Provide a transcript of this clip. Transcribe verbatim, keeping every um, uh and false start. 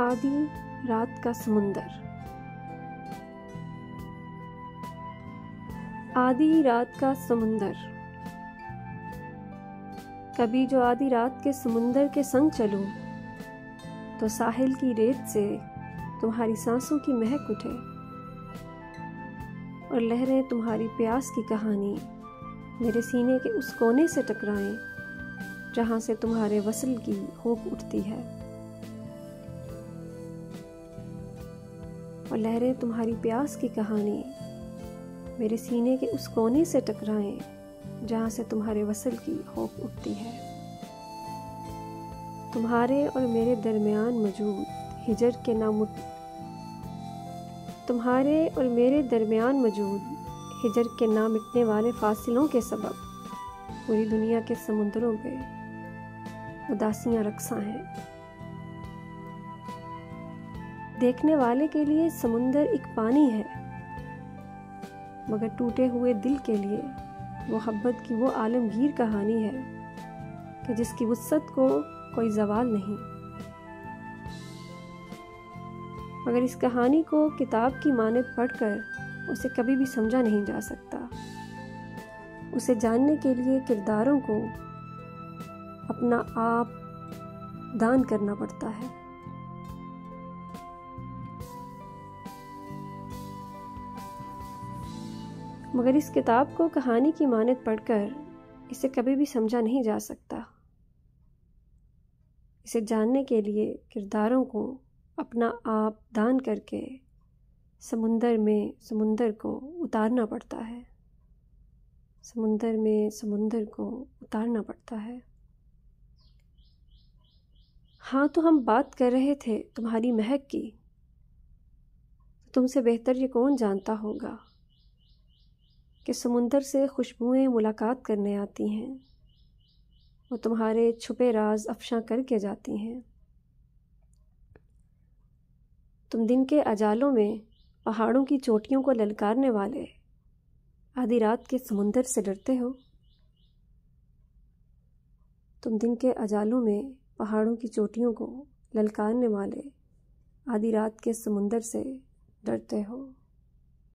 आधी रात का समुंदर। आधी रात का समुंदर। कभी जो आधी रात के समुंदर के संग चलूं, तो साहिल की रेत से तुम्हारी सांसों की महक उठे और लहरें तुम्हारी प्यास की कहानी मेरे सीने के उस कोने से टकराएं जहां से तुम्हारे वसल की होक उठती है और लहरें तुम्हारी प्यास की कहानी मेरे सीने के उस कोने से टकराएं जहाँ से तुम्हारे वसल की होप उठती है। तुम्हारे और मेरे दरमियान मौजूद हिजर के नामुट तुम्हारे और मेरे दरमियान मौजूद हिजर के ना मिटने वाले फासिलों के सबब पूरी दुनिया के समुद्रों पे उदासियाँ रक्सा हैं। देखने वाले के लिए समुंदर एक पानी है, मगर टूटे हुए दिल के लिए मोहब्बत की वो आलमगीर कहानी है कि जिसकी वुसअत को कोई जवाल नहीं। मगर इस कहानी को किताब की मानद पढ़कर उसे कभी भी समझा नहीं जा सकता। उसे जानने के लिए किरदारों को अपना आप दान करना पड़ता है। मगर इस किताब को कहानी की मानत पढ़कर इसे कभी भी समझा नहीं जा सकता। इसे जानने के लिए किरदारों को अपना आप दान करके समुंदर में समुंदर को उतारना पड़ता है। समुंदर में समुंदर को उतारना पड़ता है। हाँ, तो हम बात कर रहे थे तुम्हारी महक की। तुमसे बेहतर ये कौन जानता होगा कि समुंदर से खुशबुएं मुलाकात करने आती हैं। वो तुम्हारे छुपे राज अफशा करके जाती हैं। तुम दिन के अजालों में पहाड़ों की चोटियों को ललकारने वाले आधी रात के समुंदर से डरते हो। तुम दिन के अजालों में पहाड़ों की चोटियों को ललकारने वाले आधी रात के समुंदर से डरते हो।